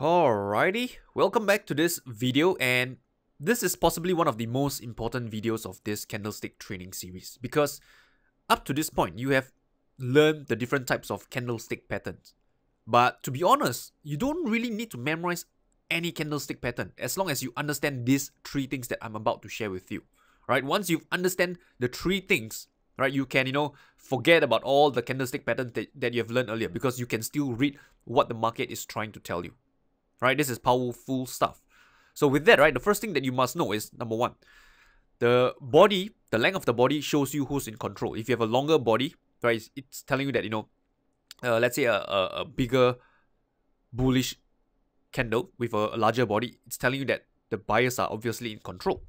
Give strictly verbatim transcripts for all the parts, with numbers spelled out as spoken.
Alrighty, welcome back to this video, and this is possibly one of the most important videos of this candlestick training series, because up to this point you have learned the different types of candlestick patterns. But to be honest, you don't really need to memorize any candlestick pattern as long as you understand these three things that I'm about to share with you. Right? Once you understand the three things, right, you can, you know, forget about all the candlestick patterns that, that you have learned earlier, because you can still read what the market is trying to tell you. Right, this is powerful stuff. So with that, right, the first thing that you must know is, number one, the body, the length of the body shows you who's in control. If you have a longer body, right, it's, it's telling you that, you know, uh, let's say a, a, a bigger bullish candle with a, a larger body, it's telling you that the buyers are obviously in control.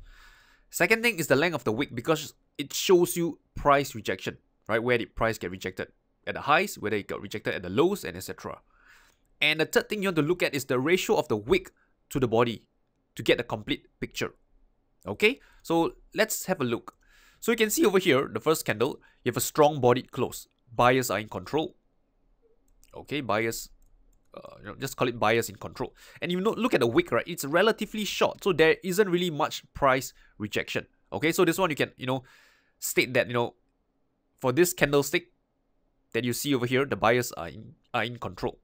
Second thing is the length of the wick, because it shows you price rejection, right? Where did price get rejected? At the highs, whether it got rejected at the lows, and et cetera. And the third thing you want to look at is the ratio of the wick to the body to get the complete picture. Okay, so let's have a look. So you can see over here, the first candle, you have a strong bodied close. Buyers are in control. Okay, buyers, uh, you know, just call it buyers in control. And you know, look at the wick, right? It's relatively short, so there isn't really much price rejection. Okay, so this one you can, you know, state that, you know, for this candlestick that you see over here, the buyers are in, are in control.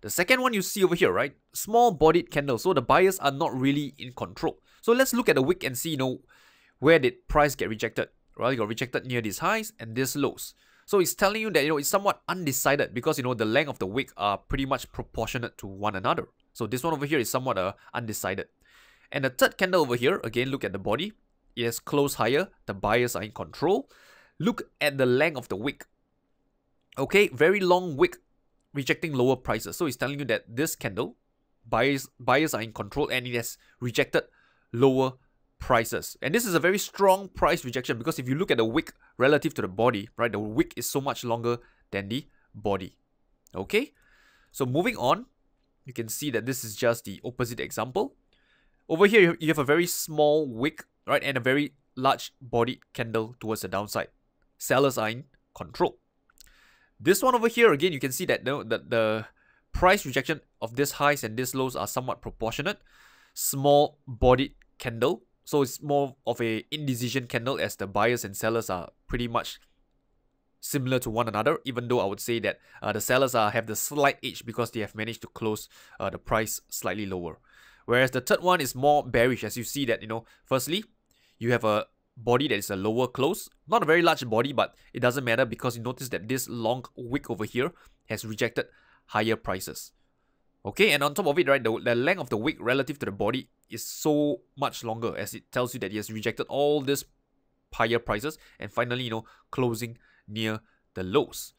The second one you see over here, right? Small bodied candle. So the buyers are not really in control. So let's look at the wick and see, you know, where did price get rejected? Well, it got rejected near these highs and these lows. So it's telling you that, you know, it's somewhat undecided, because, you know, the length of the wick are pretty much proportionate to one another. So this one over here is somewhat uh, undecided. And the third candle over here, again, look at the body. It has closed higher. The buyers are in control. Look at the length of the wick. Okay, very long wick, rejecting lower prices. So it's telling you that this candle, buyers buyers are in control, and it has rejected lower prices. And this is a very strong price rejection, because if you look at the wick relative to the body, right, the wick is so much longer than the body. Okay, so moving on, you can see that this is just the opposite example. Over here, you have a very small wick, right, and a very large bodied candle towards the downside. Sellers are in control. This one over here, again, you can see that the, the, the price rejection of these highs and these lows are somewhat proportionate. Small bodied candle. So it's more of an indecision candle, as the buyers and sellers are pretty much similar to one another, even though I would say that uh, the sellers are, have the slight edge, because they have managed to close uh, the price slightly lower. Whereas the third one is more bearish, as you see that, you know, firstly, you have a body that is a lower close, not a very large body, but it doesn't matter, because you notice that this long wick over here has rejected higher prices. Okay, and on top of it, right, the, the length of the wick relative to the body is so much longer, as it tells you that it has rejected all these higher prices, and finally, you know, closing near the lows.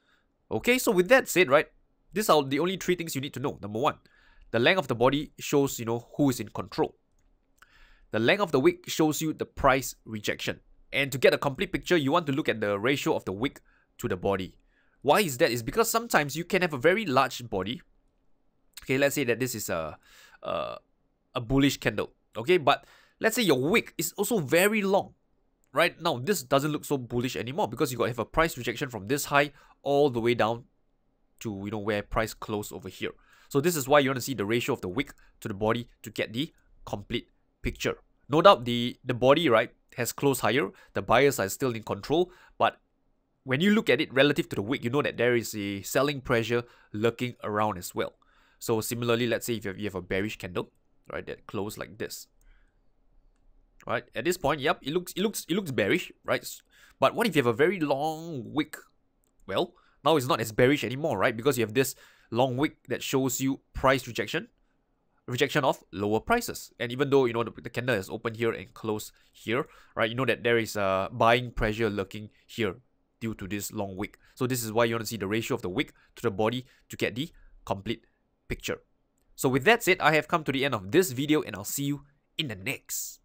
Okay, so with that said, right, these are the only three things you need to know. Number one, the length of the body shows, you know, who is in control. The length of the wick shows you the price rejection. And to get a complete picture, you want to look at the ratio of the wick to the body. Why is that? Is because sometimes you can have a very large body. Okay, let's say that this is a, a, a bullish candle. Okay, but let's say your wick is also very long. Right now, this doesn't look so bullish anymore, because you got to have a price rejection from this high all the way down to, you know, where price closed over here. So this is why you want to see the ratio of the wick to the body to get the complete picture. No doubt the, the body, right, has closed higher. The buyers are still in control, but when you look at it relative to the wick, you know that there is a selling pressure lurking around as well. So similarly, let's say if you have, you have a bearish candle, right, that closed like this. Right, at this point, yep, it looks it looks it looks bearish, right? But what if you have a very long wick? Well, now it's not as bearish anymore, right? Because you have this long wick that shows you price rejection. Rejection of lower prices, and even though, you know, the, the candle is open here and closed here, right, you know that there is a uh, buying pressure lurking here due to this long wick. So this is why you want to see the ratio of the wick to the body to get the complete picture. So with that said, I have come to the end of this video, and I'll see you in the next.